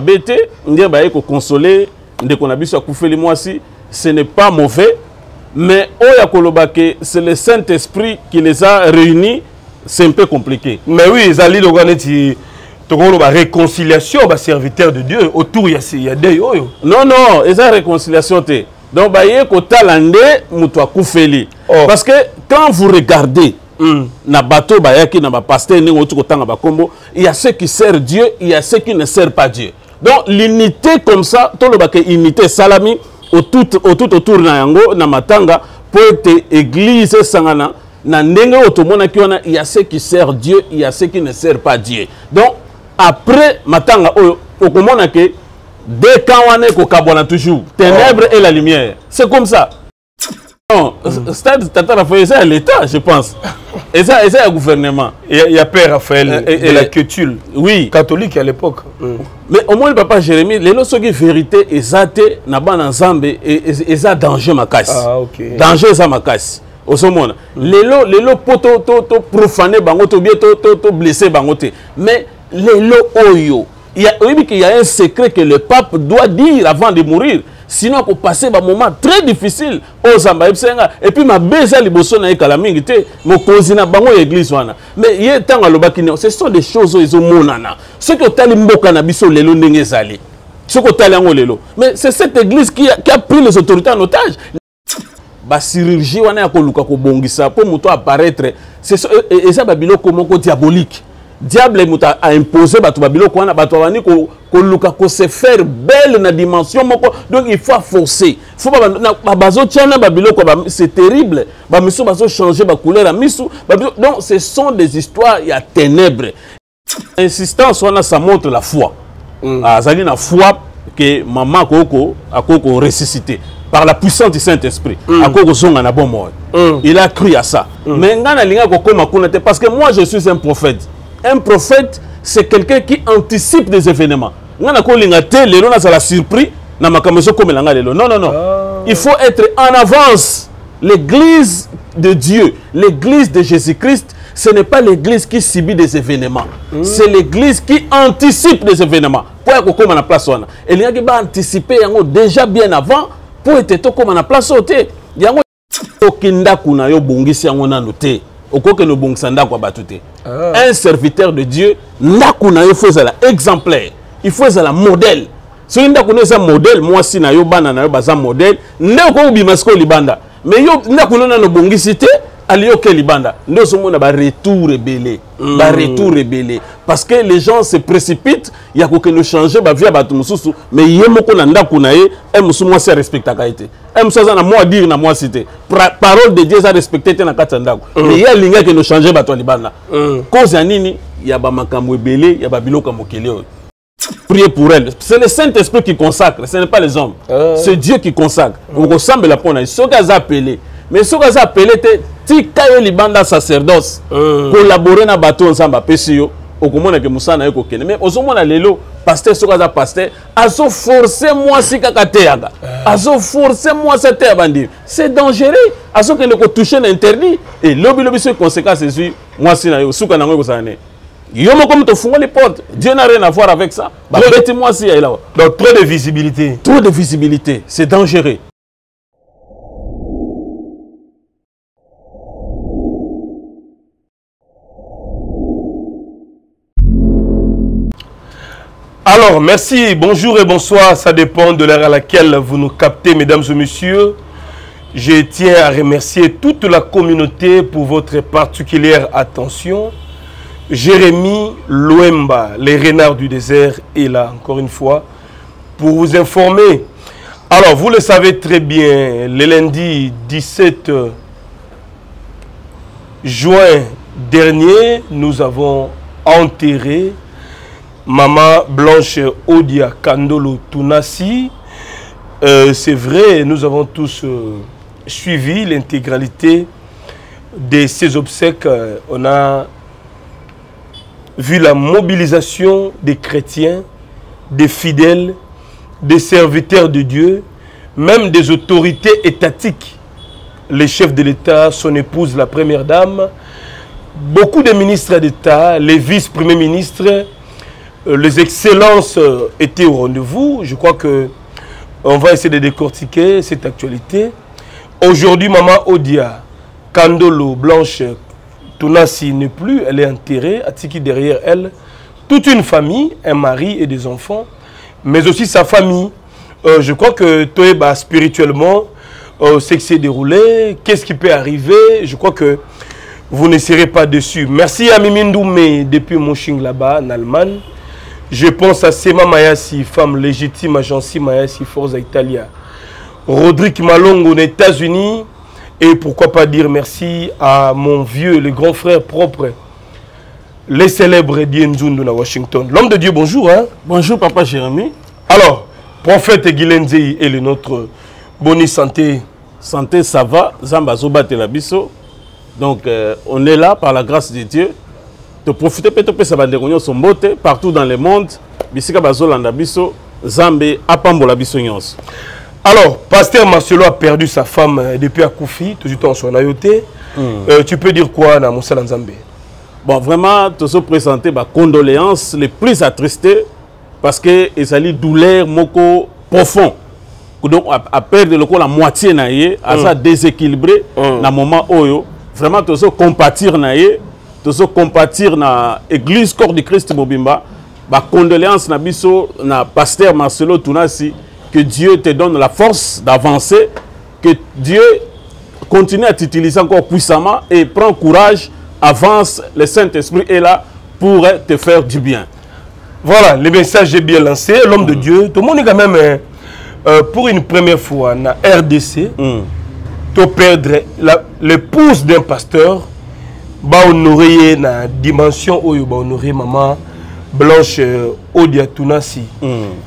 Bété, dire bah consoler, dès qu'on a bu sur Koufi les mois ci, ce n'est pas mauvais, mais Oya Kolobake, c'est le Saint-Esprit qui les a réunis, c'est un peu compliqué. Mais oui, Zali Loganeti, tu as la réconciliation, bah serviteur de Dieu, autour il y a des Oyo. Non non, ils ont réconciliation té. Donc bah yé kotalande mutwa Koufeli. Parce que quand vous regardez na bateau bah yaki na ba pasteur ni otu kotanga ba kombo, il y a ceux qui servent Dieu, il y a ceux qui ne servent pas Dieu. Donc l'unité comme ça, tout le bac est unité salami autour autour na yango na matanga pour église sangana na ndenge otomona kiona, il y a ceux qui servent Dieu, il y a ceux qui ne servent pas Dieu. Donc après matanga okomona que dès quand on est kokabona toujours ténèbres et la lumière. C'est comme ça. Non, stade Tata Raphaël, c'est à l'État, je pense. Et ça, c'est un gouvernement. Il y a Père Raphaël et la culture. Oui. Catholique à l'époque. Mais au moins, le papa Jérémy, les lois sont vérité et zate, n'a pas d'ensemble et ça danger ma casse. Ah, ok. Danger ça ma casse. Au monde. Les lois poto profané, bangoto, bientôt, blessé, bangote. Mais les lois oyo. Il y a un secret que le pape doit dire avant de mourir. Sinon, pour passer un moment très difficile aux Zambaïs, et puis ma beza libosona et calamité, mon cousin bango église wana. Mais il y a tant à l'obakine, ce sont des choses où ils ont monana. Ce que t'as l'imbo cannabis au lelo n'engezali. Ce que t'as l'ango lelo. Mais c'est cette église qui a pris les autorités en otage. La chirurgie wana koluka ko bongisa pour moto apparaître. C'est ça babilo comment diabolique. Diable muta a imposé batu babilo ko na batu wani ko luka ko se faire belle na dimension moko, donc il faut forcer, faut ba na bazo tiana babilo ko, c'est terrible ba misu bazo changer ba couleur a misu. Donc ce sont des histoires, il y a ténèbres, insistance wana, ça montre la foi. Azali na foi que maman koko akoko ressuscité par la puissance du Saint-Esprit. Il a cru à ça. Mais ngana linga koko makunate, parce que moi je suis un prophète. Un prophète, c'est quelqu'un qui anticipe des événements. Non, non, non. Il faut être en avance. L'église de Dieu, l'église de Jésus-Christ, ce n'est pas l'église qui subit des événements. C'est l'église qui anticipe des événements. Pour être comme la place. Et il y a qui va anticiper déjà bien avant pour être comme la place. Il y a un serviteur de Dieu, il faut être exemplaire, il faut être modèle. Si vous avez un modèle, moi si na yo bana na yo baza modèle, ndeko bimasko libanda. Mais yo ndako na no bongisité, aliyo ke libanda. Ndo somo na ba retour rebelle, ba retour rebelle, parce que les gens se précipitent, ya ko ke no changer ba via ba tumususu, mais ye moko na ndako na ye, e musu moi c'est respectabilité. E musu za na moi dire na moi cité. Parole de Dieu ça respecter na kata ndako. Mais ye linga ke no changer ba to libanda. Cause ya nini? Ya ba makambo rebelle, ya ba biloko mokele. Priez pour elle. C'est le Saint-Esprit qui consacre, ce n'est pas les hommes. C'est Dieu qui consacre. On ressemble à la ce qu'elle a appelé. Mais ce qu'elle a appelé, c'est que sacerdoce. Collaborer dans le bateau ensemble, mais on a les pasteur, ce qu'elle a pasteur, forcez-moi si kakateyaga. Forcez-moi cette abandon. C'est dangereux. À ce qu'elle touche l'interdit. Et l'obéissance sur les conséquences, c'est moi si Yomo comme te font les portes. Dieu n'a rien à voir avec ça. Mettez-moi si là. Donc trop de visibilité. Trop de visibilité, c'est dangereux. Alors merci, bonjour et bonsoir. Ça dépend de l'heure à laquelle vous nous captez, mesdames et messieurs. Je tiens à remercier toute la communauté pour votre particulière attention. Jérémy Louemba, les renards du désert, est là encore une fois pour vous informer. Alors, vous le savez très bien, le lundi 17 juin dernier, nous avons enterré Maman Blanche Odia Kandolo Tounasi. C'est vrai, nous avons tous suivi l'intégralité de ses obsèques. On a vu la mobilisation des chrétiens, des fidèles, des serviteurs de Dieu, même des autorités étatiques, les chefs de l'État, son épouse, la première dame, beaucoup de ministres d'État, les vice-premiers ministres, les excellences étaient au rendez-vous. Je crois que on va essayer de décortiquer cette actualité. Aujourd'hui, Maman Odia Kandolo Blanche Tounasi n'est plus. Elle est enterrée, attiquée derrière elle. Toute une famille, un mari et des enfants, mais aussi sa famille. Je crois que Toéba, spirituellement, c'est que c'est déroulé. Qu'est-ce qui peut arriver? Je crois que vous ne serez pas déçus. Merci à Mimi Ndoumi depuis Moshing là-bas, en Allemagne. Je pense à Sema Mayasi, femme légitime, Agency Mayasi Forza Italia. Rodrigue Malongo aux États-Unis. Et pourquoi pas dire merci à mon vieux, le grand frère propre, les célèbres Dienzun de Washington. L'homme de Dieu, bonjour. Hein? Bonjour, papa Jérémy. Alors, prophète Guylenzé et le nôtre. Bonne santé. Santé, ça va. Zamba Zoba Telabiso. Donc, on est là par la grâce de Dieu. De profiter, peut-être, ça va dérouler son beauté partout dans le monde. Bissika Bazolanda Biso, Zambé, Apambola Biso Nyons. Alors, Pasteur Marcelo a perdu sa femme depuis à Koufi, tout le temps sur Nayoté. Tu peux dire quoi dans mon salon Zambé? Bon, vraiment, tout se présenter ma condoléances les plus attristées parce que y a une douleur moko profond. Donc, à perdre le coup, la moitié naie, à ça déséquilibré, dans moment où vraiment tout se compatir naie. Tous ceux qui compatirent dans l'église corps du Christ Mobimba, ma condoléance na biso na Pasteur Marcelo Tounassi, que Dieu te donne la force d'avancer, que Dieu continue à t'utiliser encore puissamment et prends courage, avance, le Saint-Esprit est là pour te faire du bien. Voilà, le message est bien lancé, l'homme de Dieu, tout le monde est quand même pour une première fois na RDC, tu perdre l'épouse d'un pasteur. Bah honoré na dimension où bah honoré Maman Blanche Odia Tounasi.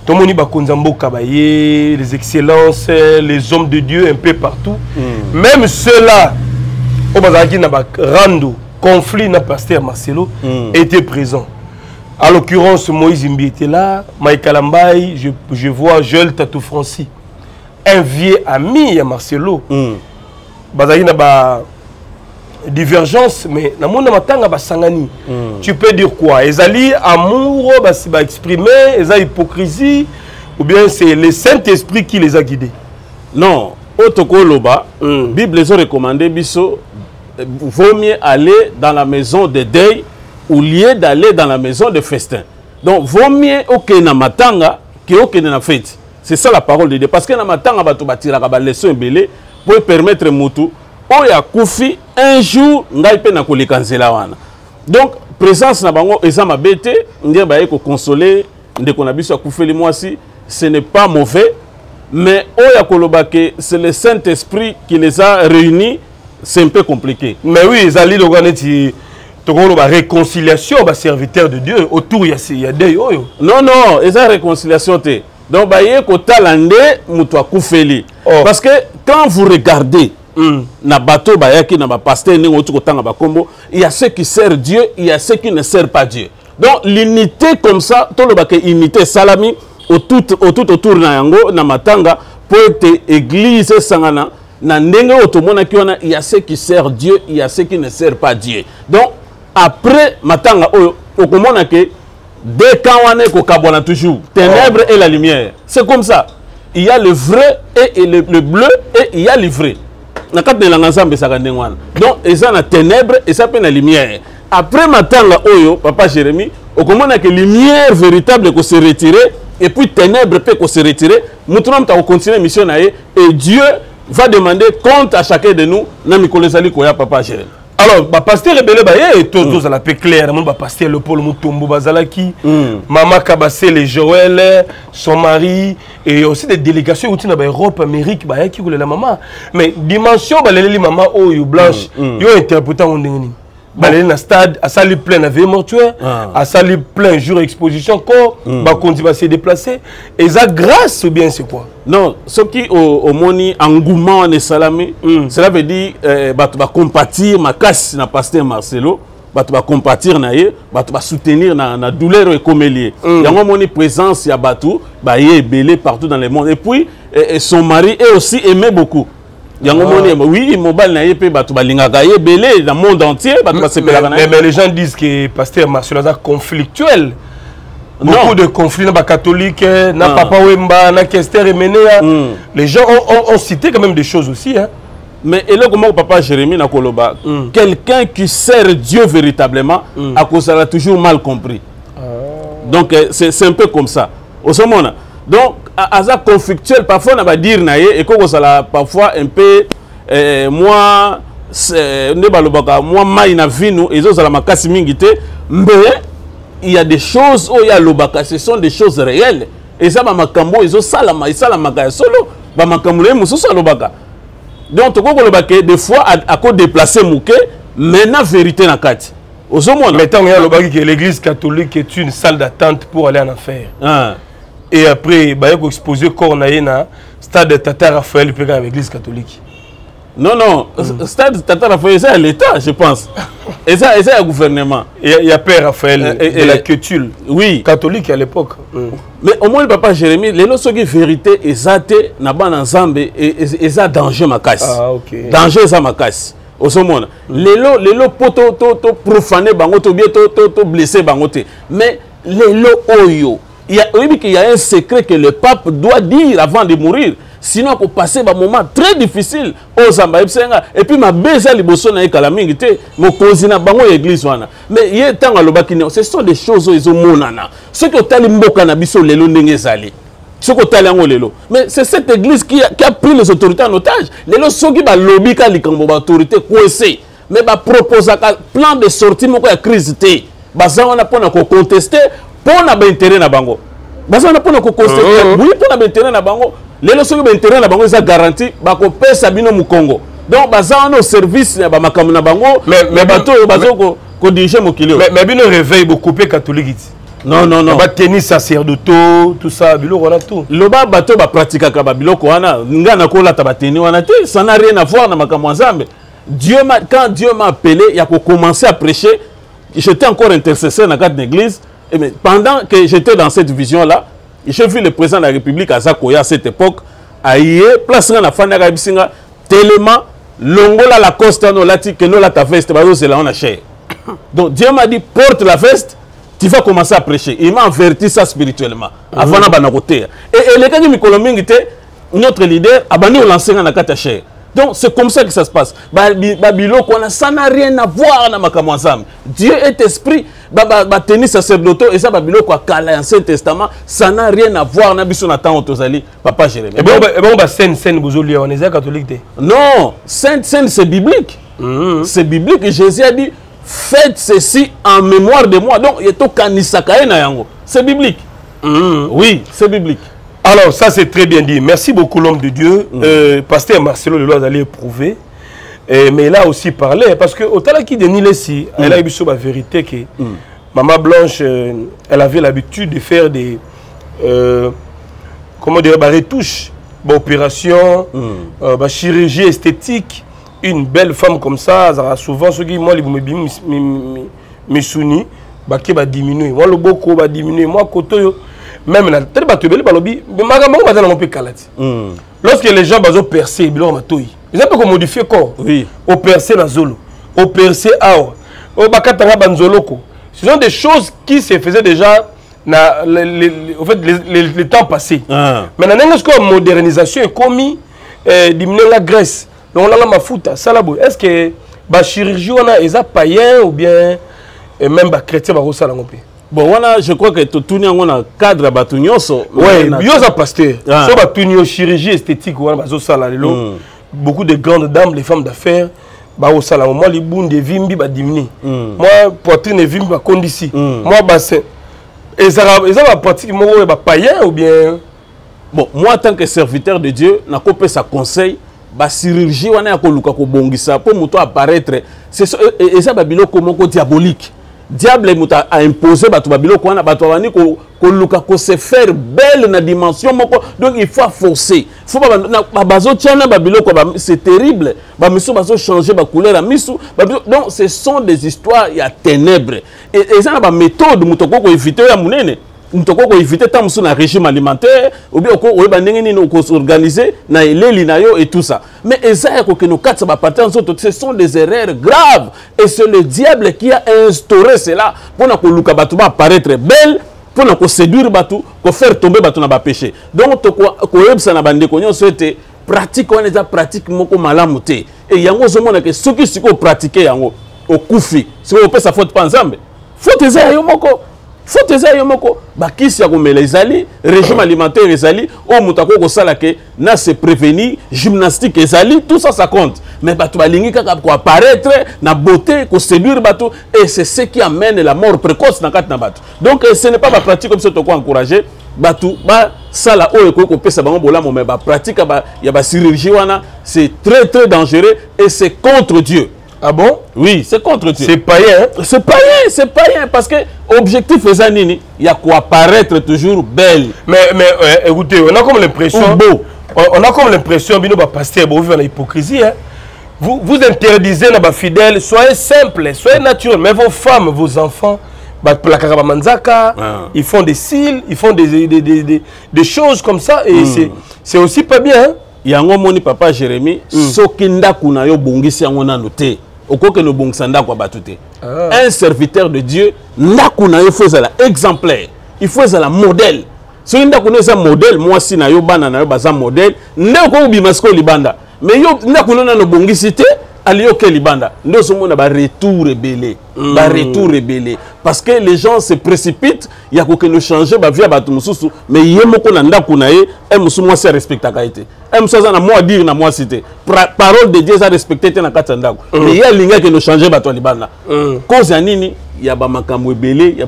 Tout moni ba konzambo kabaye, les excellences, les hommes de Dieu un peu partout. Même ceux-là au bazaki na ba rando conflit na Pasteur Marcelo était présent. À l'occurrence Moïse Mbi était là, Michael Ambaye, je vois Joël Tatou Francis, un vieux ami à Marcelo. Bazaki na ba divergence, mais dans mon amatanga basangani, tu peux dire quoi? Ils allient amour, ils vont exprimer, ils ont hypocrisie, ou bien c'est le Saint-Esprit qui les a guidés? Non, Otokoloba, Bible les a recommandé, biso, vaut mieux aller dans la maison de deuil au lieu d'aller dans la maison de festin. Donc, vaut mieux ok na matanga que ok na fête. C'est ça la parole de Dieu. Parce que na matanga va tout bâtir, va laisser un belé pour permettre Moutou. Oya Koufi un jour ngaipe na kolekanzela wana. Donc présence na bango ezama bete ndia ba yeko consoler ndeko na biso akufeli mwasi, ce n'est pas mauvais, mais oya kolobake c'est le Saint-Esprit qui les a réunis, c'est un peu compliqué. Mais oui, ezali loganeti tokolo ba réconciliation ba serviteur de Dieu autour ya dey oyo. Non non, eza réconciliation te. Donc ba yeko talande mutu akufeli. Parce que quand vous regardez na bateau bayaki na ba pasteur ningo tukotanga ba kombo, il y a ceux qui servent Dieu, il y a ceux qui ne servent pas Dieu. Donc l'unité comme ça, tout le baké unité salami au tout autour na yango na matanga pour te église sangana na ndenge otomona kiwana, il y a ceux qui servent Dieu, il y a ceux qui ne servent pas Dieu. Donc après matanga okomona ke dès quand on est kokabona toujours ténèbres et la lumière. C'est comme ça. Il y a le vrai et le bleu et il y a le vrai. Donc, ils ont la ténèbre et ça peut la lumière. Après matin, là, oyo, papa Jérémy, on comprend que la lumière véritable qu'on se retire et puis ténèbre peut qu'on se retire. Nous allons continuer la mission et Dieu va demander compte à chacun de nous. Papa Jérémy. Alors, le pasteur est tous à la paix claire. Le pasteur le Paul Mutumbo Bazalaki, Maman Kabasele, Joëlle, son mari, et aussi des délégations qui sont en Europe, Amérique, qui sont la maman. Mais dimension, les maman ou les blanches, ils ont interprété en ligne. Dans le stade, à salle plein de vie mortuaire, à salle plein jour exposition, corps, ils vont se déplacer. Et ça, grâce ou bien c'est quoi? Non, ce qui au moni engouement et salami, cela veut dire tu vas compatir ma casse na Pasteur Marcelo, tu vas compatir naie, tu vas soutenir na douleur et comme lié. Il y a moni présence ya batu, bah il est belé partout dans le monde. Et puis son mari est aussi aimé beaucoup. Il y a un moment où oui, mobile na yé pe batu balinga gaye belé dans le monde entier, batu se pelagana. Mais les gens disent que Pasteur Marcelo est conflictuel. Beaucoup de conflits dans les catholiques, dans Papa Wemba, dans Kester et Menea. Les gens ont cité quand même des choses aussi. Hein. Mais et là, comment Papa Jérémy Nakoloba, quelqu'un qui sert Dieu véritablement, à cause ça l'a toujours mal compris. Donc c'est un peu comme ça. Au moment donc à ça conflictuel parfois on va dire naie et comme ça là parfois un peu moi ne balobaka moi mai na vino et ça la makasi mingi te mais il y a des choses où il y a lobaka ce sont des choses réelles et ça ba makambo et ça la mai ça la makaya solo ba makamule mususu lobaka donc to ko lobaka des fois à cause déplacer mouké mais na vérité na kati. L'église catholique est une salle d'attente pour aller en enfer. Et après, il y a exposé Cornaïna, stade Tata Raphaël, avec l'église catholique. Non, non, stade Tata Raphaël, c'est à l'État, je pense. Et ça, c'est un gouvernement. Il y a Père Raphaël et la Quétule, oui, catholique à l'époque. Mais au moins, le Papa Jérémy, les lois sont vérité et ça, n'a pas ensemble et ça, danger ma casse. Ah, ok. Danger, ça ma casse. Au monde, les lots poto profané bangote bien to blessé bangote. Mais les lots oyo, il y a un secret que le pape doit dire avant de mourir. Sinon, pour passer un moment très difficile aux Zambaïbsenga. Et puis ma beza libosona et kalamingité, mon cousin bango église wana. Mais il y a tant à l'obakine. Ce sont des choses ils ont monana. Ce que t'as les mots cannabis les lots n'engezali. Mais c'est cette église qui a pris les autorités en otage. Les gens qui ont lobby les autorités coincées, mais ils proposent un plan de sortie de la crise. On a pour contester pour l'intérêt de Bango. On a pour contester pour l'intérêt de Bango. Les gens qui ont l'intérêt de Bango, ils ont garanti qu'on paie Sabino Moukongo. Donc, on a un service de Bango. Mais on a dirigé Mokilio. Mais on réveille beaucoup de catholiques. Non, non, non. Tennis sacerdotaux, tout ça, tout. Le bateau va pratiquer le ça n'a rien à voir dans ma camoisame. Quand Dieu m'a appelé, il a commencé à prêcher. J'étais encore intercesseur dans l'église. Pendant que j'étais dans cette vision-là, j'ai vu le président de la République à Zakoya à cette époque. À Yé, place la fan de Rabisinga, tellement, l'ongola la costa no lati que no la ta veste, c'est là on a cher. Donc Dieu m'a dit, porte la veste. Tu vas commencer à prêcher. Il m'a averti ça spirituellement. Avant d'abandonner côté. Et les gars qui m'ont était notre leader, abandonné au lancement de la catachère. Donc c'est comme ça que ça se passe. Babylone, ça n'a rien à voir dans ma camoisame. Dieu est esprit. Tennis sacerdotal et ça Babylone quoi, calé Ancien Testament, ça n'a rien à voir. N'abusons n'attend autosali. Papa Jérémy. Et bon bah sainte vous oubliez on est catholique dé. Non, sainte c'est biblique. C'est biblique et Jésus a dit. Faites ceci en mémoire de moi. Donc, c'est biblique. Oui, c'est biblique. Alors, ça, c'est très bien dit. Merci beaucoup, l'homme de Dieu. Pasteur Marcelo Lelo d'aller éprouver. Mais il a aussi parlé. Parce que, au Talaki de Nilesi, elle a eu la vérité que Maman Blanche, elle avait l'habitude de faire des. Comment dire, bah, retouches, bah, opérations, bah, chirurgie esthétique. Une belle femme comme ça, souvent ceux qui moi les me sounis, bah qui va diminuer, moi le boko va diminuer, moi koto même la telle bateau belle balobi, mais magambo va dans mon peu calati. Lorsque les gens baso percer, ils ont matoi. Ils ont pas qu'on modifie corps. Oui. Au percer la zolo, au percer awa, au bakatanga banzoloko. Ce sont des choses qui se faisaient déjà na au fait les temps passés. Mais maintenant est-ce que modernisation est commis diminuer la graisse. Donc là, ma foute, ça là, est-ce que la chirurgie, on a des païens ou bien même des chrétiens qui ont ça là? Bon, voilà, je crois que tout le monde a un cadre de tout le monde. Oui, il y a un pasteur. Tout le monde a une chirurgie esthétique. Beaucoup de grandes dames, les femmes d'affaires, au salon. Moi, les bouts de vie, je diminue. Moi, poitrine de vie, je conditionne. Moi, bassin. Et ça, la pratique, je païen ou bien. Bon, moi, en tant que serviteur de Dieu, je n'ai pas ça conseil. La chirurgie, on a pour apparaître. C'est ça, et ça, Babylone, comment diabolique. Diable a imposé Babylone, qu'on se faire belle na dimension. Donc il faut forcer. Faut pas c'est terrible. Bazo changer ba couleur à miso. Donc ce sont des histoires il y a ténèbres. Et ça la méthode mutoko éviter ya munene. Nous éviter tant sur le régime alimentaire, ou bien nous organiser, et tout ça. Mais ce sont des erreurs graves. Et c'est le diable qui a instauré cela pour nous apparaître belle pour séduire batou, pour faire tomber batou na ba péché. Donc ko yebisa na bande ko nyonso ete pratique on eza pratique moko malamu te. Et yango zo mona ke soki siko pratiquer yango au Koufi. Si on peut sa faute pas ensemble. Faute eza yo moko. Faute eza yo moko. Ba kisi ya ko mele ezali, régime alimentaire ezali, o mutako ko sala ke na se prévenir, gymnastique ezali, tout ça ça compte. Mais batou balingi kaka ko apparaître na beauté ko séduire batou et c'est ce qui amène la mort précoce dans kat na batou. Donc ce n'est pas ma pratique comme ça to ko encourager. Batou ba sala oyo ko pesa bango bolamo mais ba pratique ba ya ba chirurgie wana, c'est très très dangereux et c'est contre Dieu. Ah bon? Oui, c'est contre Dieu. C'est païen. C'est païen, c'est païen. Parce que l'objectif des années, il y a quoi paraître toujours belle. Mais écoutez, on a comme l'impression. Beau. On a comme l'impression, Bino Pasteur, vous vivez la hypocrisie. Hein? Vous interdisez les fidèles, soyez simples, soyez naturels. Mais vos femmes, vos enfants, ils font des cils, ils font des choses comme ça. Et c'est aussi pas bien. Hein? Il y a un homme, papa Jérémy, ce qui n'a pas noté. Un serviteur de Dieu, il faut être exemplaire, il faut être modèle. Si vous avez un modèle, moi aussi, je suis un modèle. Je suis un modèle. Mais si vous avez une bonne cité, nous avons un retour rebelle. Parce que les gens se précipitent, il y a quelque chose qui change, mais il y a quelque chose qui respecte la qualité. Il y a quelque chose dire na cité. La parole de Dieu a respecté la qualité. Mais il y a quelque chose qui nous change. Cause il y a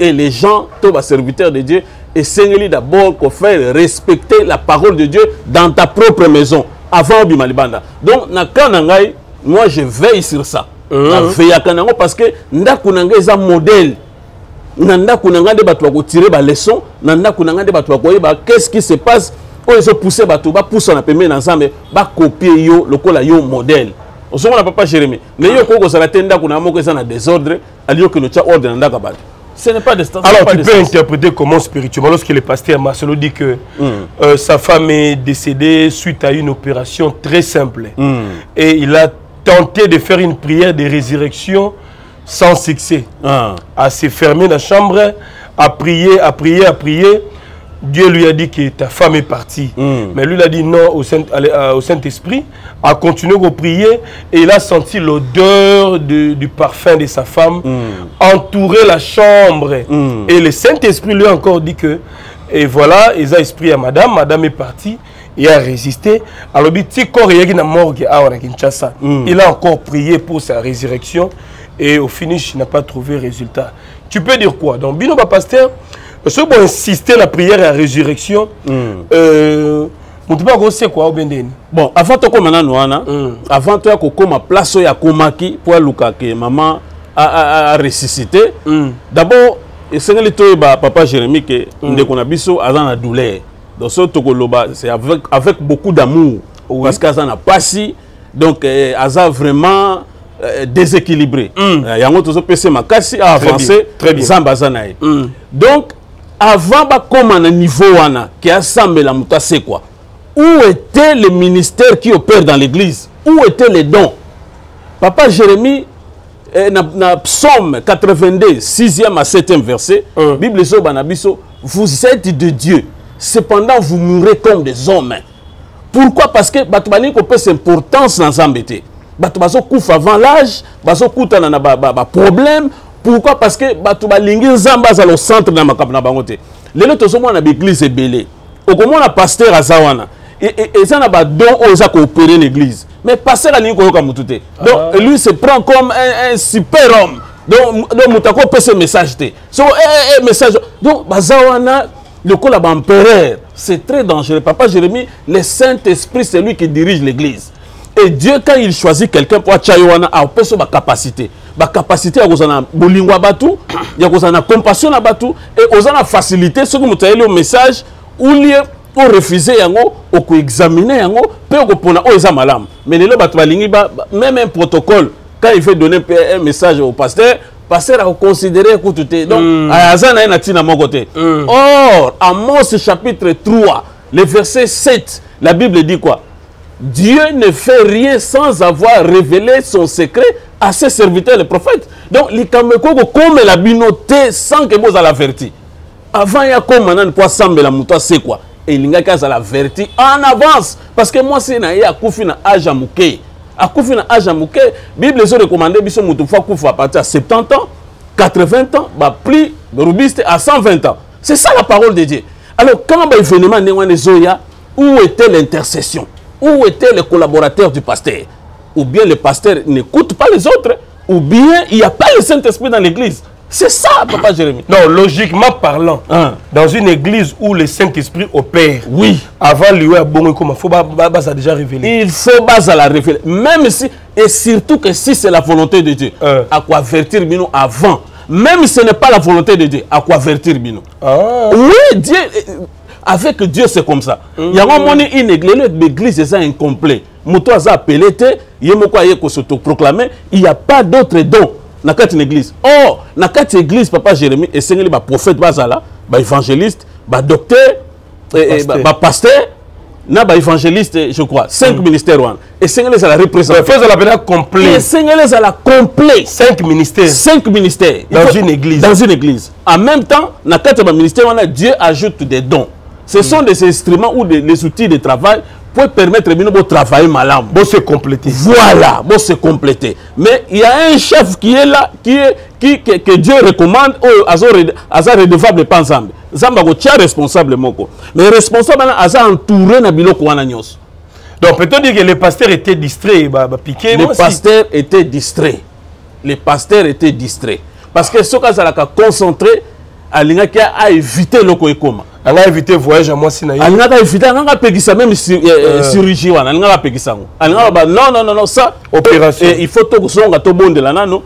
et les gens, tous les serviteurs de Dieu, et c'est d'abord qu'on fait respecter la parole de Dieu dans ta propre maison. Avant Bimalibanda. Donc, moi je veille sur ça. Parce que Ndakunanga est un modèle. Ndakunanga de tirer des leçons. Ndakunanga de qu'est-ce qui se passe quand ils ont poussé Batou, poussé la paiement ensemble, copier le modèle. On se voit papa Jérémy. Mais il y a un désordre, il y a un ordre. Ce n'est pas de sens. Alors tu peux interpréter comment spirituellement lorsque le pasteur Marcelo dit que sa femme est décédée suite à une opération très simple et il a tenté de faire une prière de résurrection sans succès, à se fermer la chambre, à prier. Dieu lui a dit que ta femme est partie. Mais lui, il a dit non au Saint-Esprit, a continué à prier et il a senti l'odeur du parfum de sa femme entourer la chambre. Et le Saint-Esprit lui a encore dit que, et voilà, ils ont esprit à madame, madame est partie, il a résisté. Alors, il a encore prié pour sa résurrection et au finish, il n'a pas trouvé résultat. Tu peux dire quoi? Donc, Binoba Pasteur, si vous insistez la prière et la résurrection, vous ne pouvez pas quoi. Bon, avant que place à Komaki pour que maman a ressuscité, d'abord, c'est papa Jérémy que nous avons la douleur. Donc, c'est avec beaucoup d'amour. Parce qu'elle n'a pas si, donc elle a vraiment déséquilibré. Il y a un autre PC Makassi a avancé, très bien. Donc, avant comment un niveau qui a semblé la mouta c'est quoi? Où étaient les ministères qui opèrent dans l'église? Où étaient les dons? Papa Jérémie, na psaume 82, 6e à 7e verset, Bible so banabiso, vous êtes de Dieu, cependant vous mourrez comme des hommes. Pourquoi? Parce que Batubani qu'on peut s'importance dans Zambété. Batubazo couf avant l'âge, bazo couta na ba problème. Pourquoi? Parce que Batouba Lingi Zamba est au centre de ma campagne. Les autres sont dans l'église et belé. Au comment la pasteur à Zawana. Et ça n'a pas don aux accompagner l'église. Mais pasteur à Lingo comme tout est. Donc lui se prend comme un super homme. Donc Moutako peut se message. Donc Bazawana, le col à empereur, c'est très dangereux. Papa Jérémie, le Saint-Esprit, c'est lui qui dirige l'église. Et Dieu, quand il choisit quelqu'un pour Tchaïwana, a perso ma capacité. Ma capacité à Ozana Bolingwa Batou, il y a Ozana compassion à Batou, et Ozana facilité, ce que nous avons le message, ou lieu pour refuser, ou examiner, ou pour Oza Malam. Mais les Batou Balingiba, même un protocole, quand il veut donner un message au pasteur, pasteur a considéré que tout est. Donc, Azana est à mon côté. Or, Amos chapitre 3, le verset 7, la Bible dit quoi? Dieu ne fait rien sans avoir révélé son secret à ses serviteurs, les prophètes. Donc, les Kamekoko, comme la binoté, sans que vous l'averti. Avant, il y a comme maintenant, pour assembler la mouta, c'est quoi? Et il y a qu'à l'averti en avance. Parce que moi, c'est à Koufi, à Ajamouké. À Koufi, à Ajamouké, la Bible est recommandée, Bissou Moutoufa Koufi à partir de 70 ans, 80 ans, plus, Rubiste à 120 ans. C'est ça la parole de Dieu. Alors, quand il fait le Zoya, où était l'intercession? Où étaient les collaborateurs du pasteur? Ou bien le pasteur n'écoute pas les autres, ou bien il n'y a pas le Saint-Esprit dans l'église. C'est ça, papa Jérémy. Non, logiquement parlant, hein? Dans une église où le Saint-Esprit opère, oui, avant lui, il faut ça déjà révéler. Il faut ça la révéler. Même si, et surtout que si c'est la volonté de Dieu, à quoi avertir Bino avant. Même si ce n'est pas la volonté de Dieu, à quoi avertir Bino. Ah. Oui, Dieu, avec Dieu, c'est comme ça. Il y a une église, c'est incomplet. Il n'y a pas d'autre don dans cette église. Or, dans cette église, papa Jérémy, et c'est le prophète, évangéliste, docteur, pasteur, évangéliste, je crois, 5 ministères. Et c'est la représentation. Fais la complet. Et c'est la complet. 5 ministères. 5 ministères. Dans une église. Dans une église. En même temps, dans quatre ministères, Dieu ajoute des dons. Ce sont des instruments ou des outils de travail pour permettre de travailler malade. Bon se compléter. Voilà, bon se compléter. Mais il y a un chef qui est là, que Dieu recommande aux redevables pas ensemble. Zamba go tcha responsable moko. Mais responsable là aza entouré na biloko wana nyos. Donc peut-on dire que le pasteur était distrait, piqué. Le pasteur était distrait. Le pasteur était distrait parce que ce cas ça la concentré à l'ingaki a éviter loko ekoma. Elle a évité le voyage à moi. Elle a évité, elle a payé ça, même chirurgie. Elle a payé ça. Elle a dit non, ça, opération. Il faut que ce soit bon de la nano.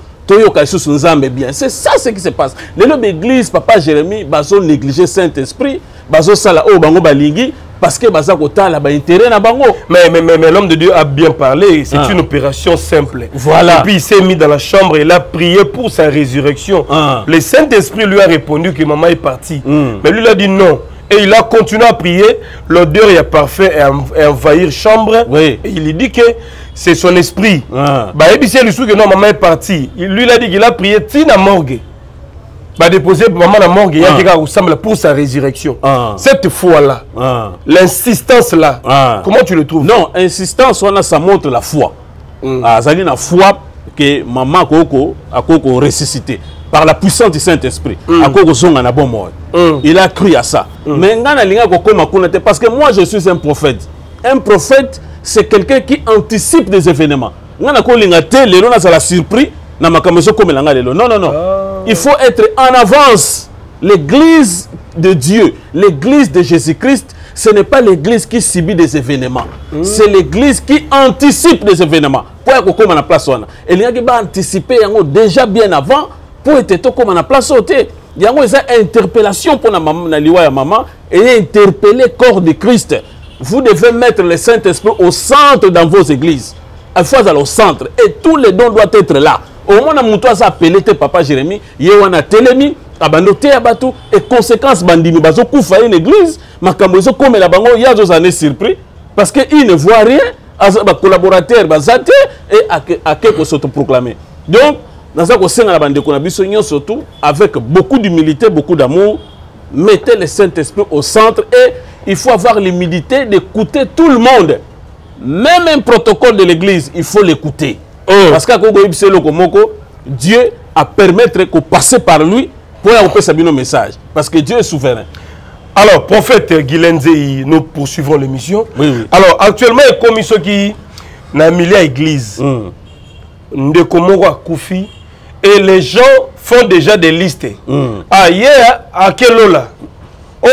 C'est ça ce qui se passe. L'église, papa Jérémy, bazo négliger Saint-Esprit, bazo sala o bango balingi, parce que baza kota la ba intérêt na bango. Mais l'homme de Dieu a bien parlé, c'est une opération simple. Voilà. Et puis il s'est mis dans la chambre et il a prié pour sa résurrection. Le Saint-Esprit lui a répondu que maman est partie. Mais lui il a dit non. Et il a continué à prier, l'odeur est parfaite et envahir chambre. Oui. Et il lui dit que c'est son esprit. Bah, et puis c'est le sou que non, maman est partie. Lui, il a dit qu'il a prié Tina Morgue. Bah, déposer maman la morgue, il y a quelqu'un qui ressemble pour sa résurrection. Cette foi-là, l'insistance-là, comment tu le trouves? Non, insistance, ça montre la foi. Ça dit la foi que maman Koko a ressuscité. Par la puissance du Saint-Esprit. Il a cru à ça. Mais parce que moi je suis un prophète. Un prophète, c'est quelqu'un qui anticipe des événements. Non. Il faut être en avance. L'église de Dieu, l'église de Jésus-Christ, ce n'est pas l'église qui subit des événements. C'est l'église qui anticipe des événements. Pour la place. Et il y a qui va anticiper déjà bien avant. Pour être comme on a placé, il y a une interpellation pour la maman et interpeller le corps de Christ. Vous devez mettre le Saint-Esprit au centre dans vos églises. Il faut aller au centre et tous les dons doivent être là. Au moment où on a appelé papa Jérémy, il y a télémi, abandonné à Batou et conséquence bandimi. Bazo koufa une église, makambozo comme la bango, il y a des années surpris parce qu'il ne voit rien. Les collaborateurs, bazate et à quelque chose proclamé. Donc avec beaucoup d'humilité, beaucoup d'amour, mettez le Saint-Esprit au centre et il faut avoir l'humilité d'écouter tout le monde. Même un protocole de l'église, il faut l'écouter. Parce que Dieu a permettre qu'on passe par lui pour apporter nos message. Parce que Dieu est souverain. Alors, prophète Guylenzé, nous poursuivons l'émission. Oui. Alors, actuellement, il y a comme ceux qui ont un millier d'églises. Et les gens font déjà des listes. Ah, hier, à quel là? Oh,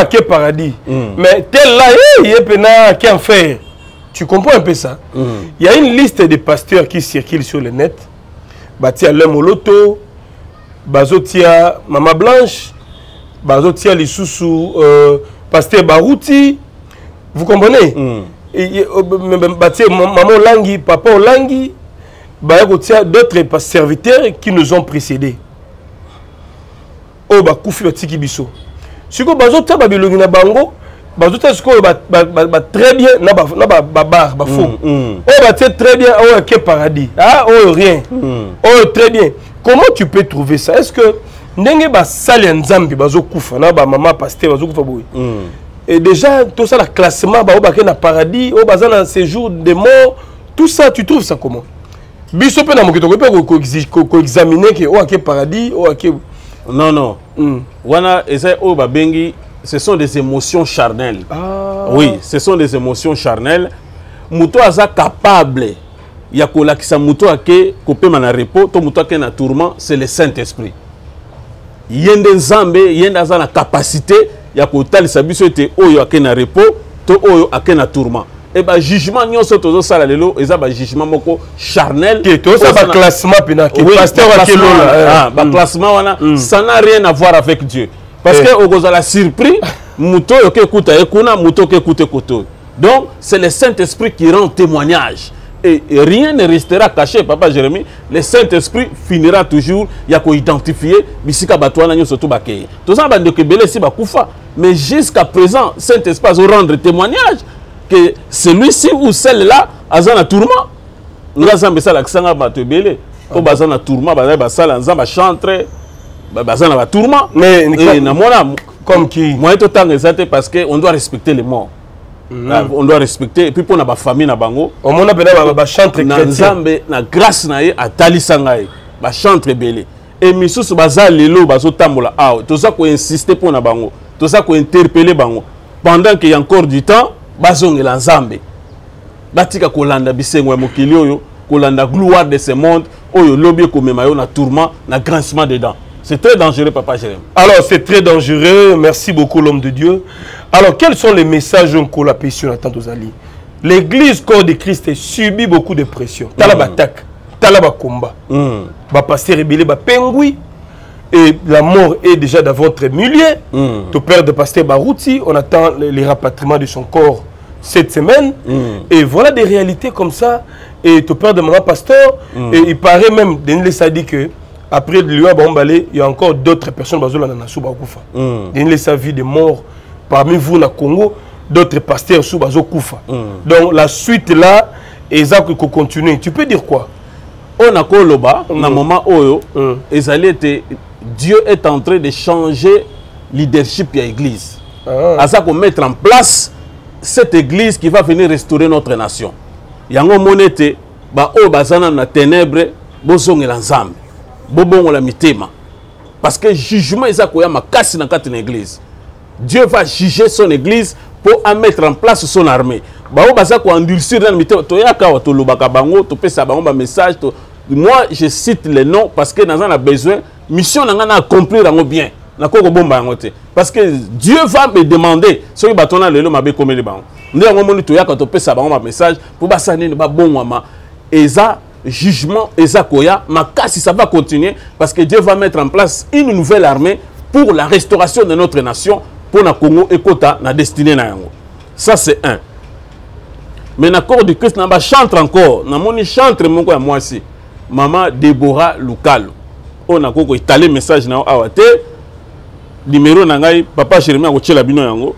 à quel paradis? Mais tel là, il y a quel enfer? Tu comprends un peu ça? Il y a une liste de pasteurs qui circulent sur le net. Batia Lemoloto, Bazotia Maman Blanche, Bazotia Lissousou, Pasteur Barouti. Vous comprenez? Batia Maman Olangi, Papa Olangi. Il y a d'autres serviteurs qui nous ont précédés. Oh, bah, Koufi, Tikibiso. Si vous avez un bango, très bien oh paradis oh rien oh très bien. Comment tu peux trouver ça? Est-ce que n'engé ba sali nzambi bazo kufa na ba mama pasteur bazo kufa boy. Et déjà tout ça le classement ba obake na paradis au bazan dans séjour de mort tout ça tu trouves ça comment? Biso pe na mokito ko examiner que o ake paradis o ake non non. Wana essaie o ba bengi. Ce sont des émotions charnelles. Ah. Oui, ce sont des émotions charnelles. Moutou aza capable. Ya kola kisa moutou ake kopé mana repos, to moutou ake na tourment, c'est le Saint-Esprit. Yende Zambe, yende aza na capacité, ya kota li sabiso te oyo ake na repos, to oyo ake na tourment. Et bah jugement nyon so tozo salalelo, eza ba jugement moko charnel. Ke to sa ba classement pina ke pasteur ake lola. Ah, ba classement wana, ça n'a rien à voir avec Dieu. Parce que au gozala surpris, mouto yoke kuta ekuna, mouto yoke kuta koto. Donc c'est le Saint-Esprit qui rend témoignage. Et rien ne restera caché, Papa Jérémy. Le Saint-Esprit finira toujours, il y a qu'on identifie, bisika batouana nyo sotou bakeye. Tout ça, bande kebele si bakoufa. Mais jusqu'à présent, Saint-Esprit va rendre témoignage que celui-ci ou celle-là a un tourment. Nous avons mis ça la ksanga batebele. Au bazan a tourment, bazan a zamba chantre. Bazan a tourment. Mais comme qui moi tout temps exalté parce que on doit respecter les morts. On doit respecter et puis pour na ba famille na bango. On mona bela ba chantre chrétien na grâce na ye atalisanga ye. Ba chantre belé. Et misusu baza lelo bazo tambola ah tout ça ko insister pour na bango. Tout ça ko interpeller bango. Pendant qu'il y a encore du temps, bazongela nzambe. Batika kolanda bisengwe mokili oyo, kolanda gloire de ce monde, oyo lobie ko mema yo na tourment, na grincement dedans. C'est très dangereux, Papa Jérémy. Alors, c'est très dangereux. Merci beaucoup, l'homme de Dieu. Alors, quels sont les messages qu'on a pris sur la tante aux alliés? L'église corps de Christ subit beaucoup de pression. Talaba attaque, talaba combat. Ba passer rébellé, ba pengui. Et la mort est déjà d'avance humiliée. Ton père de pasteur Barouti, on attend les rapatriements de son corps cette semaine. Et voilà des réalités comme ça. Et ton père de maman pasteur, et il paraît même, Denis a dit que après lui, il y a encore d'autres personnes qui ont donné sa vie de mort parmi vous dans le Congo, d'autres pasteurs qui ont koufa. Donc la suite là, exact qu'on continue. Tu peux dire quoi? On a koloba, na moment oyo, Dieu est en train de changer leadership de l'église. À ça qu'on mettre en place cette église qui va venir restaurer notre nation. Il y a un moment ba o bazana na ténèbres, bozong et l'ensemble. Bobon la mitema. Parce que jugement est à quoi ma casse dans l'église. Dieu va juger son église pour mettre en place son armée. Bao baza ko endurcir dans mitema. Toya ka to lobaka bango to pesa bango ba message to moi je cite les noms parce que nous en a besoin mission nanga na accomplir en bien. Na ko bomba yango te. Parce que Dieu va me demander soki batona lelo mabe komeli bango. Nde ngo moni toya ka to pesa bango ba message pour basane ne ba bonwama. Eza jugement Ezakoya, ma casse, ça va continuer parce que Dieu va mettre en place une nouvelle armée pour la restauration de notre nation, pour la Congo et Kota, la destinée. Ça, c'est un. Mais l'accord du Christ, je chante encore. Je chante moi aussi. Maman Débora Lukalo. On a étalé le message dans Awate. Numéro Nangai, Papa Jérémy Agochelabino Yango.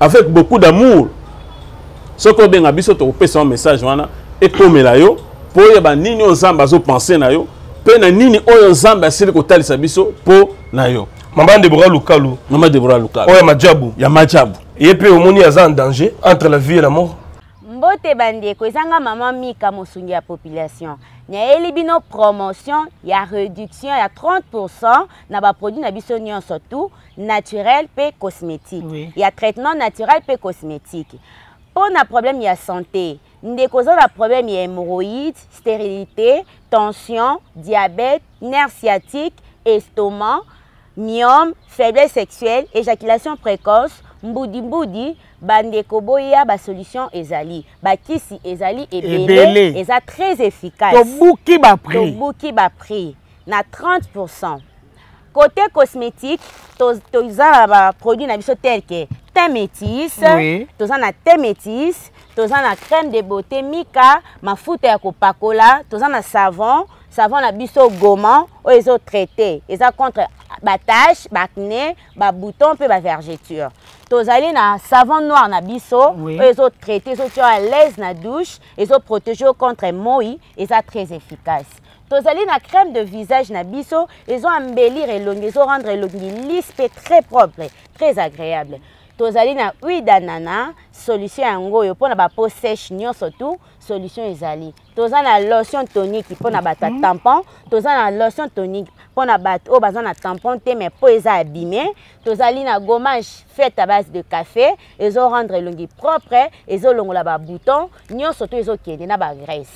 Avec beaucoup d'amour. Ce que vous avez dit, c'est que son message et comme il a eu. Pour yeba nini onzamba zo penser na yo pe na nini onzamba sele ko talisa biso po na yo maman Débora Lukalo oya majabu ya majabu yepe omoni aza en danger entre la vie et la mort mbote bande ko ezanga maman mika mosungi ya population nya elibino promotion ya réduction ya 30% na ba produit na biso nyonso tout naturel pe cosmétique ya traitement naturel pe cosmétique pour na problème ya santé. Nous avons des problèmes hémorroïdes, stérilité, tension, diabète, nerfs sciatiques, estomac, myome, faiblesse sexuelle, éjaculation précoce, mboudi-mboudi, bandeko boya, ba solution ezali. Ba kisi ezali ebele, eza très efficace. Tobuki ba prix. Na 30%. Côté cosmétique, toza ba produit na biso tel que thé métis, toza na thé métis. Tous en a crème de beauté Mika, ma foute à copacola, tous en a savon la biso gommant, ou ils ont traité, ils ont contre battage, bacné, bas bouton, peu bas vergeture. Tous allés na savon noir na biso, ils ont traité, ils sont à l'aise na douche, ils ont protégé contre mohi, et ça très efficace. Tous allés na crème de visage na biso, ils ont embellir et long, ils ont rendre long lisse et très propre, très agréable. Tous allés na huile d'ananas, solution ango, ils prennent la peau sèche, nion surtout, solution isali. Tous allés na lotion tonique, ils prennent la batte tampon, tous allés na lotion tonique. Pour la batte, on a tamponté, mais pour les abîmer, tous allés na gommage fait à base de café, ils ont rendre l'ongi propre, ils ont l'ongi là-bas bouton, nous surtout ils ont qui est na bas graisse.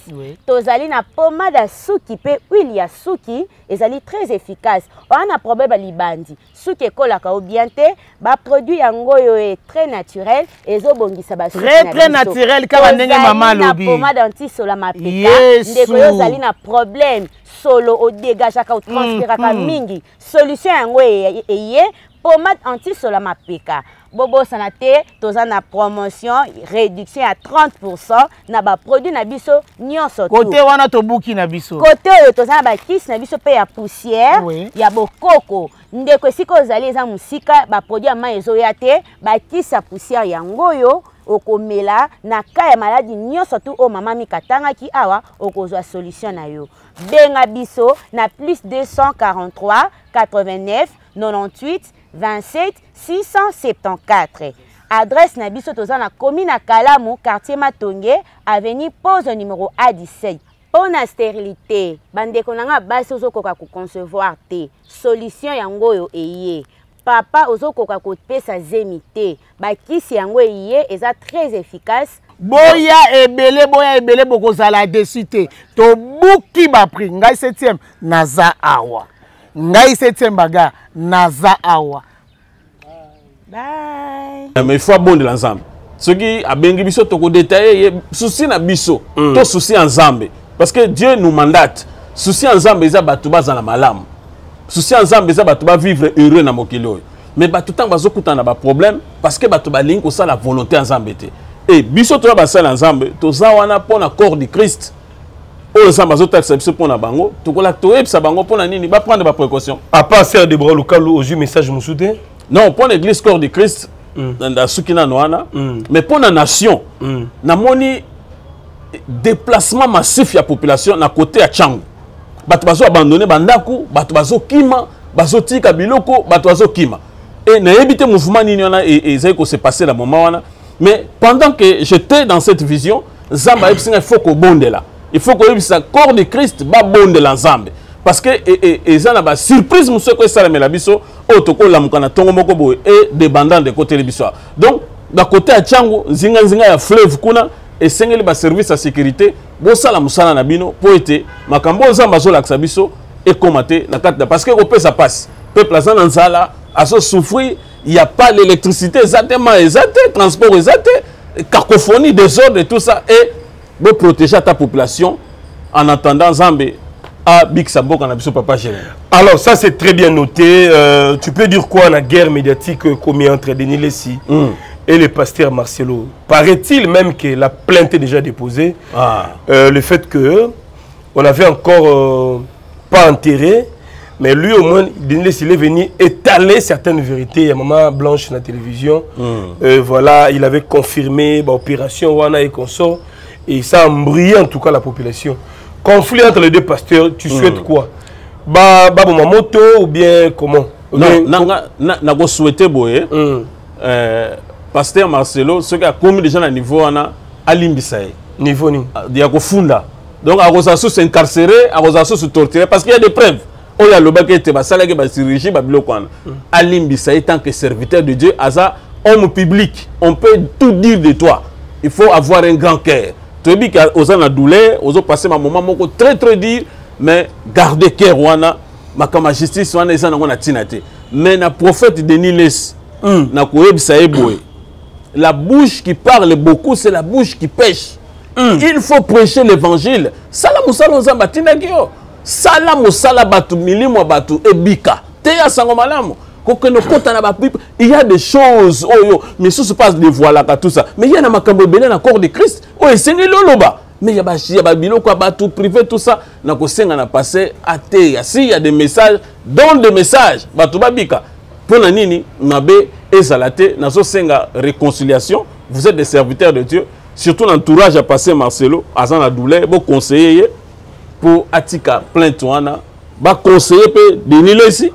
Tous allés na pommade à souki, pe huile à souki, ils allés très efficace. On a problème à l'ibandi, souki cola ka obienté, bas produit angoyo est très naturel, ils ont bongi ça bas très naturel car on est maman lobby. Pommade anti solamapeka, des coyos allés na problème solo au dégage à cause mingi solution yango eye pommade anti solamapeka bobo sanate tozana promotion réduction à 30% na ba produit na biso nyonso côté wana tobuki na biso côté tozana ba kiss na biso pe ya poussière ya bokoko ndeko siko zali za musika ba produit ama ezo ya te ba kiss ya poussière yango yo okomela na ka ya maladi nyonso tu o mama mikatanga ki awa okozwa solution na yo benga biso na plus 243 89 98 27 674 adresse na biso toza na commune na Kalamu quartier Matonge avenue pose numéro A17 pona stérilité bandeko nanga basi ozokoka ko concevoir te solution yango yo eye papa ozokoka ko pesa zemité bakisi yango eye eza très efficace. Boya ebele boko zala desité. To buki ba pri ngai 7e naza awa. Ngai 7e baga naza awa. Bye. Mais il faut abonder ensemble. Ce qui a bengi biso to ko détailler souci na biso. To souci ensemble parce que Dieu nous mandate. Souci ensemble eza batu bazala malamu. Souci ensemble eza batu ba vivre heureux na mokilo. Mais batu tang bazokutana ba problème parce que batu ba link ko ça la volonté ensemble était. Et biso to ba sala ensemble to za wana pona corps de Christ o ensemble azota biso pona bango to kola to epsa bango pona nini ba prendre ba précaution à pasteur Débora Lukalo au message moussoudé non pona l'église corps de Christ dans sukina noana mais pona nation na moni déplacement massif ya population na côté ya Tchango bato bazo abandonner bandaku bato bazo kima bazo tika biloko bato bazo kima et na éviter mouvement nini ona et ça ko se passer la moment wana. Mais pendant que j'étais dans cette vision, Zamba il faut qu'on bonde là. Il faut qu'on ait le corps de Christ ba bonde l'ensemble. Parce que ils ont la surprise monsieur que ça la biso autoko la mukana tongo moko boy et débandant de côté biso. Donc d'un côté à Tchango, zinga zinga ya fleuve kuna et sengeli ba service à sécurité, bo sala musana na bino poete makambo Zamba zo laksa biso et commenter na carte parce que au peuple ça passe. Peuple la nzala aso souffrir. Il n'y a pas l'électricité, le transport, cacophonie, désordre, tout ça. Et de protéger ta population en attendant Zambé à Bixabok, en absence papa Jérémy. Alors, ça c'est très bien noté. Tu peux dire quoi la guerre médiatique commise entre Denis Lessi et le pasteur Marcelo? Paraît-il même que la plainte est déjà déposée. Le fait que on n'avait encore pas enterré. Mais lui, au moins, il est venu étaler certaines vérités. Il y a Maman Blanche dans la télévision. Voilà, il avait confirmé l'opération Wana et consort. Et ça a embrouillé en tout cas la population. Conflit entre les deux pasteurs, tu souhaites quoi? Babo Mamoto ou bien comment? Non, souhaité, boye. Pasteur Marcelo, ce qui a commis déjà à niveau, à l'imbisaï. Niveau ni. Il y a Funda. Donc, à Rosassou, c'est incarcéré, à Rosassou, c'est torturé parce qu'il y a des preuves. On a le baguette, c'est la chirurgie, Alimbi, ça tant que serviteur de Dieu, Aza, homme public, on peut tout dire de toi. Il faut avoir un grand cœur. Tu dis qu'il y a la douleur, on a passé ma maman, on très très dire, mais garder cœur, on a ma justice, on a tinaté. Mais le prophète Denis Less, la bouche qui parle beaucoup, c'est la bouche qui pêche. Il faut prêcher l'évangile. Salam salam salam. Salamu salabatu milimu abatu ebika. Teya sangomalamu. Kokeno kota na bapipe. Il y a des choses. Oh yo. Mais ça se passe des voilà tout ça. Mais il y a na makambo bene na corps de Christ. Oh et c'est ni loloba. Mais il y a bachi, babilo quoi abatu privé tout ça. Na kosenga na passé à teya. Si il y a des messages, donne des messages. Batu babika. Pour la nini, Nabé et Zalaté, Naso Senga réconciliation, vous êtes des serviteurs de Dieu, surtout l'entourage à passer Marcelo, Azan Adoulé, vous conseillez pour Atika, plein Touana, vous conseillez pour Denilo ici,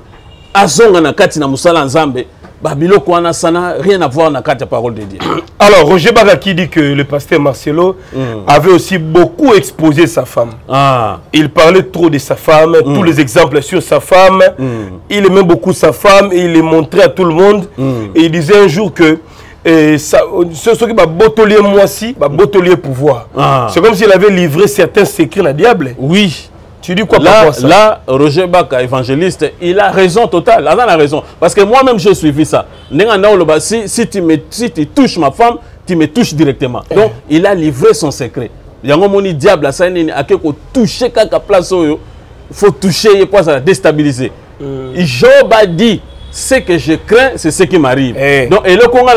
Azon Anakati Namusala Nzambe, Babilo Kouana Sana, rien à voir dans la parole de Dieu. Alors, Roger Bagaki dit que le pasteur Marcelo avait aussi beaucoup exposé sa femme. Ah. Il parlait trop de sa femme, tous les exemples sur sa femme. Il aimait beaucoup sa femme et il les montrait à tout le monde. Et il disait un jour que ce qui m'a botolé moi aussi, m'a botolé pouvoir. Ah. C'est comme s'il avait livré certains secrets à diable. Oui. Tu dis quoi là, pour ça? Là, Roger Baka, évangéliste, il a raison totale. Il a raison. Parce que moi-même, j'ai suivi ça. Si tu touches ma femme, tu me touches directement. Donc, il a livré son secret. Il y a un diable à ça. Il faut toucher à la place. Il faut toucher pour ça déstabiliser. Job a dit, ce que je crains, c'est ce qui m'arrive. Donc, et le Congo,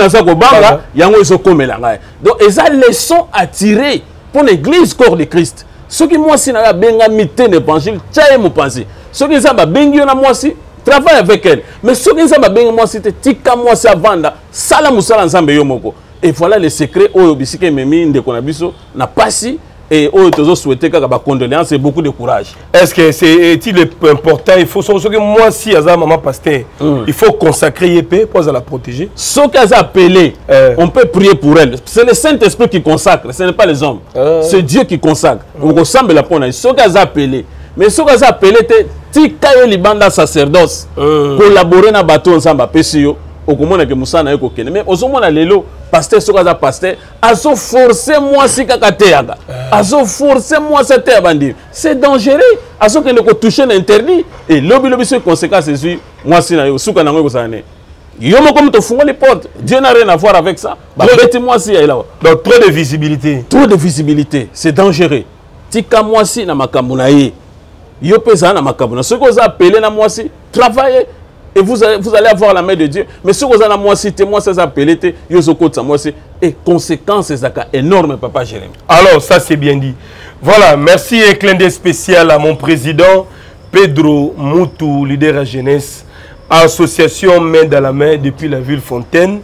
il y a un diable. Donc, ils ont leçon à tirer pour l'église corps de Christ. Ceux qui moi si n'a benga mité l'évangile, tchaye mon pensée. Ceux qui ça ba bengi na moi si travaille avec elle. Mais ceux qui ça ba bengi moi si te tika moi si avanda, sala musala nzambe yo moko. Et voilà les secrets oyo bisike memi ndekona biso na pasi et oyo tozo souhaiter kaka ba condoléances et beaucoup de courage. Est-ce que c'est-il important il faut ceux que moi si aza maman pasteur, il faut consacrer yepé pour la protéger. Ceux qui ça appelé, on peut prier pour elle. C'est le Saint-Esprit qui consacre, ce n'est pas les hommes. C'est Dieu qui consacre. On ressemble à la ponne. Ceux qui ça appelé, mais ceux qui ça appelé tika yo libanda sacerdoce, collaborer na bateau ensemble à pesio. Au commun que Moussa n'a eu aucun. Mais au moment où pasteur sokaza pasteur, aso forcer moi si kakateaga, aso forcer moi cette bandit, c'est dangereux. Aso que ne peut toucher l'interdit et lobby sur conséquence c'est lui. Moi si n'a eu souka n'a eu aucun. Yomo comme te font les portes. Dieu n'a rien à voir avec ça. Bête moi si là. Donc trop de visibilité. Trop de visibilité, c'est dangereux. Tika moi si na makamunaye, yo pesa na makamuna. Ce qu'on appelle na moi si travailler. Et vous allez avoir la main de Dieu. Mais si vous avez moi cité, moi ça s'appelait, et conséquences, c'est énorme, papa Jérémy. Alors, ça c'est bien dit. Voilà, merci et clin d'œil spécial à mon président, Pedro Moutou, leader à jeunesse, association main dans la main depuis la ville Fontaine,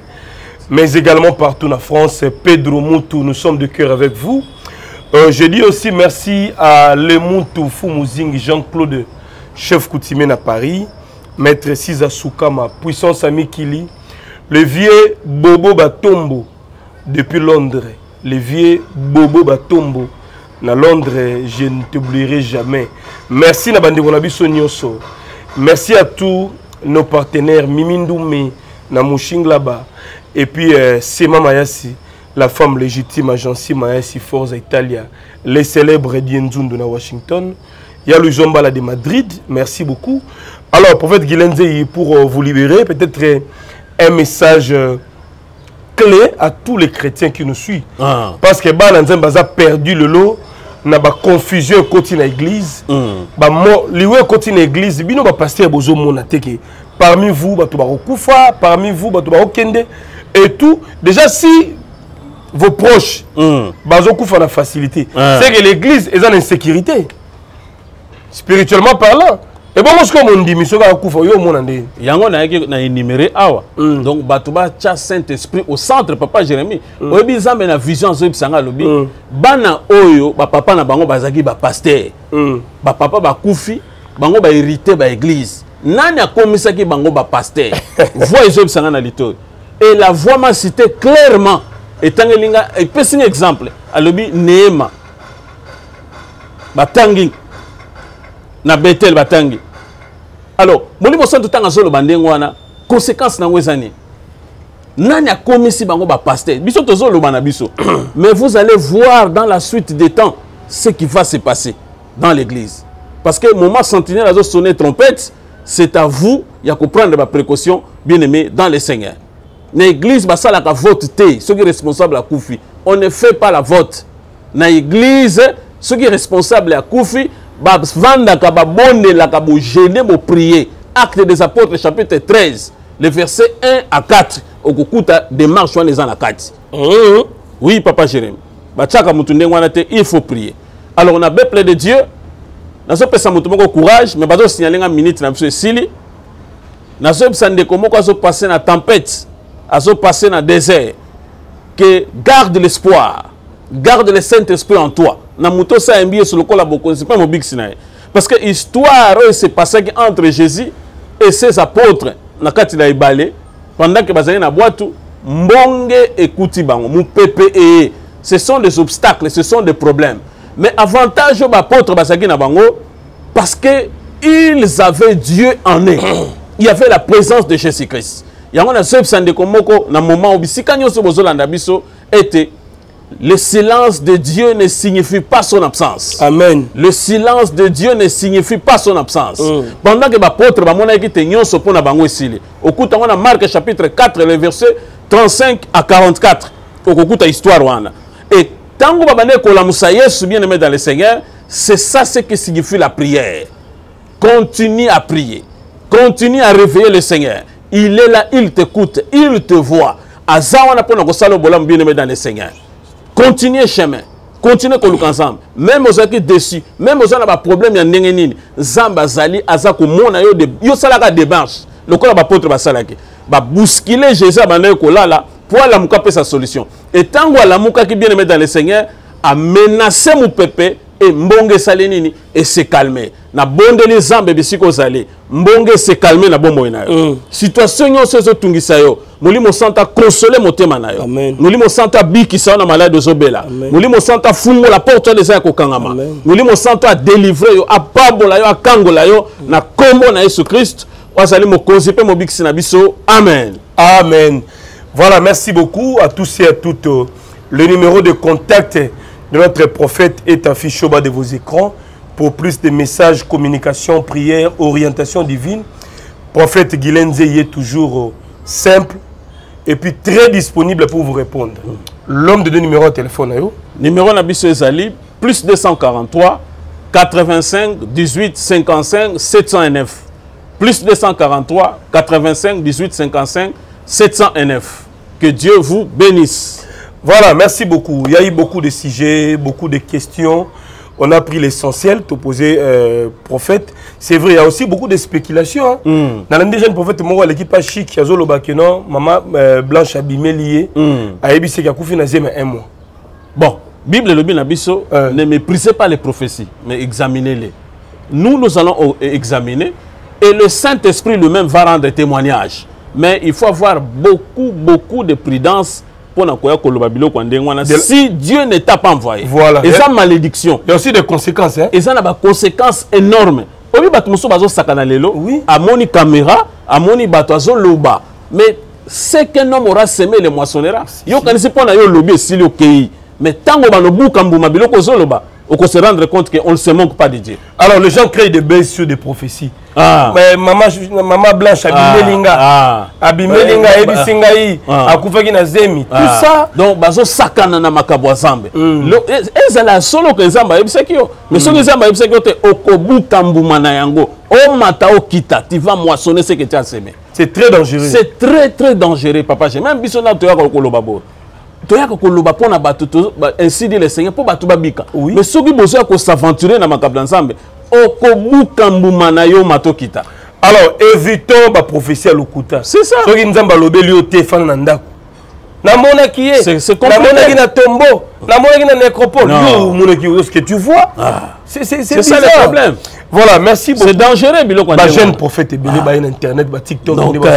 mais également partout en France. Pedro Moutou, nous sommes de cœur avec vous. Je dis aussi merci à le Moutou Foumouzing Jean-Claude, chef coutumier à Paris. Maître Sisa Soukama, puissance ami Kili, le vieux Bobo Batombo depuis Londres, le vieux Bobo Batombo na Londres, je ne t'oublierai jamais. Merci na bande bonabiso nyonso. Merci à tous nos partenaires Mimi Ndoumi na Mushinglaba et puis Sema Mayasi, la femme légitime Agency Mayasi Forza Italia, les célèbres Dienzun de Washington, Yalo Zambala de Madrid. Merci beaucoup. Alors, prophète Guylenzé, pour vous libérer, peut-être un message clé à tous les chrétiens qui nous suivent. Ah. Parce que nous avons perdu le lot, nous avons confusion côté de l'église. Nous avons côté de l'église, nous avons passé à Bozo Monateke. Parmi vous, nous avons Koufa, parmi vous, nous avons Kende. Et tout, déjà si vos proches, nous avons Koufa la facilité. C'est que l'église est en insécurité, spirituellement parlant. Et bon, ce qu'on dit, monsieur, il y a un énuméré. Donc, il y a Saint-Esprit au centre, papa Jérémy. Il y a une vision de la lobby. Bana oyo, papa na bango bazaki ba pasteur. Papa ba Koufi, bango ba hérité ba église. Nani a commissaire qui bango ba pasteur. Voix de sanga na lito. Et la voix m'a cité clairement. Et tangelinga, et petit exemple, à lobby Néema. Batangi. Na Betel Batangi. Alors, moli mosantu tanga solo bandengwana conséquence na wezani. Nani a komisi bango ba pasteur. Biso tozo lo bana biso. Mais vous allez voir dans la suite des temps ce qui va se passer dans l'église. Parce que moment sentinelle a sonné trompette, c'est à vous ya ko prendre ba précaution bien-aimé dans le Seigneur. L'église ba sala ka vote té, ceux qui responsable à Koufi. On ne fait pas la vote. Na église, ceux qui responsable à Koufi Vanda kababone la kabo gêné mo prier. Acte des apôtres chapitre 13, les versets 1 à 4. Okukuta démarche en les ans à 4. Oui, papa Jérémy. Il faut prier. Alors on a bien plein de Dieu. Nous avons courage, mais nous avons signalé un minute. passé dans la tempête, passé dans le désert, que garde l'espoir, garde le Saint-Esprit en toi. Parce que l'histoire s'est passée entre Jésus et ses apôtres, pendant que Bazalaki na boatu, mbonge ekuti bango, mupepee. Ce sont des obstacles, ce sont des problèmes. Mais avantage aux apôtres Bazalaki na bango, parce que ils avaient Dieu en eux. Il y avait la présence de Jésus-Christ. Il y a un moment où le silence de Dieu ne signifie pas son absence. Amen. Le silence de Dieu ne signifie pas son absence. Pendant que les apôtres ont Marc chapitre 4, le verset 35 à 44. Et tant que la moussaïe est bien aimé dans le Seigneur, c'est ça ce qui signifie la prière. Continue à prier. Continue à réveiller le Seigneur. Il est là, il t'écoute, il te voit. Azawana pona ko salo bolam bien aimé dans le Seigneur. Continuez chemin. Continuez qu'on nous ensemble. Même aux gens qui sont déçus, même aux gens qui ont des problèmes, il y a des Zamba Zali, Azako, Mona, yo salaka démarche. Le corps de l'apôtre Basalaki. Ba bousculer Jésus abandonné Kolala pour la mouka paie sa solution. Et tant que la mouka qui bien aimé dans le Seigneur a menacé mon pépé et mbonge salenini et se calmer. Na bonde les Zambes et Siko Zali. Mbonge se calmer na bon moyen. Situation yon se zo tungisayo. Nous limons santa consoler mon thème nayo. Nous limons santa bi qui sont malade de Zobela. Nous limons santa fumo la porte des airs au Kangama. Nous limons santa délivrer yo à Pabola yo à Kangola yo na combo na Jésus Christ. Oazali mo concepe mo bixi na biso. Amen. Amen. Voilà, merci beaucoup à tous et à toutes. Le numéro de contact de notre prophète est affiché au bas de vos écrans pour plus de messages, communication, prières, orientation divine. Prophète Guylenzé est toujours simple et puis très disponible pour vous répondre. L'homme de deux numéros de téléphone. Numéro Nabiso Ezali, plus 243 85 18 55 709. Plus 243 85 18 55 709. Que Dieu vous bénisse. Voilà, merci beaucoup. Il y a eu beaucoup de sujets, beaucoup de questions. On a pris l'essentiel, te poser prophète. C'est vrai, il y a aussi beaucoup de spéculations. Dans l'un des jeunes prophètes, moi, l'équipe a chic, il y a Zolo Bakeno, Maman Blanche abîmée liée, à Ebissé Koufi, Nazé, mais un mois. Bon, Bible, le Binabiso, ne méprisez pas les prophéties, mais examinez-les. Nous, nous allons examiner et le Saint-Esprit lui-même va rendre témoignage. Mais il faut avoir beaucoup, beaucoup de prudence. Si Dieu ne t'a pas envoyé, voilà. Et ça malédiction. Il y a aussi des conséquences. Hein? Et ça a des conséquences énormes. Oui. Mais ce qu'un homme aura semé, le moissonnera. Il ne connaissait pas le lobby si le pays. Mais tant qu'on a le bout, on peut se rendre compte qu'on ne se manque pas de Dieu. Alors les gens créent des belles sur des prophéties. Mais maman Blanche abîmé linga ebisingai akufaki na zemi tout ça donc bazo sakana na makabwa zambe ezala solo ke zamba ebisaki yo mais solo zamba ebisaki te okobuta mbuma na yango o mata okita tu vas moissonner ce que tu as semé. C'est très dangereux, c'est très dangereux papa. J'ai même bisona to ya koloba bo to ya koloba pona bato ainsi dit le Seigneur po bato babika mais soki bozo ya ko s'aventurer na makabwa zambe. Alors, évitons la prophétie à l'Okuta. C'est ça. Ceux qui nous ont balobé au téléphone Nandaku. Namona qui est Namona qui na tombeau, Namona qui na nécropole. Ce que tu vois, c'est ça le problème. Voilà, merci beaucoup. C'est dangereux, Biloko. Bah jeune prophète, Biloko, bah internet, bah TikTok, Biloko.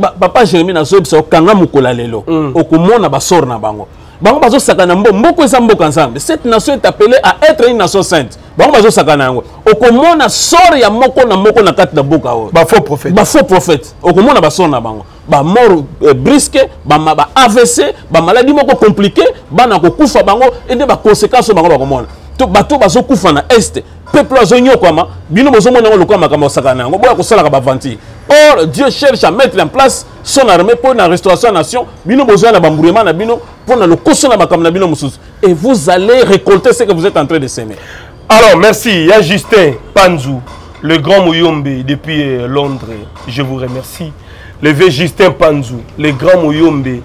Papa Jérémy na sobe sa okanga mukola lelo. Okumona ba sor na bango. Bango bazo sakana mboko esamboka ensemble. Cette nation est appelée à être une nation sainte. Bango bazo sakana ngo. Okomona sor ya moko na kati na boka o. Ba faux prophète. Okomona ba sor na bango. Ba mort brisque, ba AVC, ba maladie moko compliquée, ba na kokufa bango et des ba conséquences bango ba komona. To bato bazo kufa na est. Peuple azo nyoko ama, bino bazo mona ngo lokama kama sakana ngo. Boya ko sala ka ba vanti. Or, Dieu cherche à mettre en place son armée pour la restauration de la nation. Et vous allez récolter ce que vous êtes en train de semer. Alors, merci. Il y a Justin Panzou, le grand Mouyombe depuis Londres. Je vous remercie. Levez Justin Panzou, le grand Mouyombe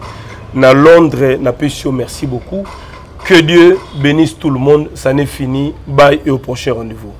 dans Londres. Merci beaucoup. Que Dieu bénisse tout le monde. Ça n'est fini. Bye et au prochain rendez-vous.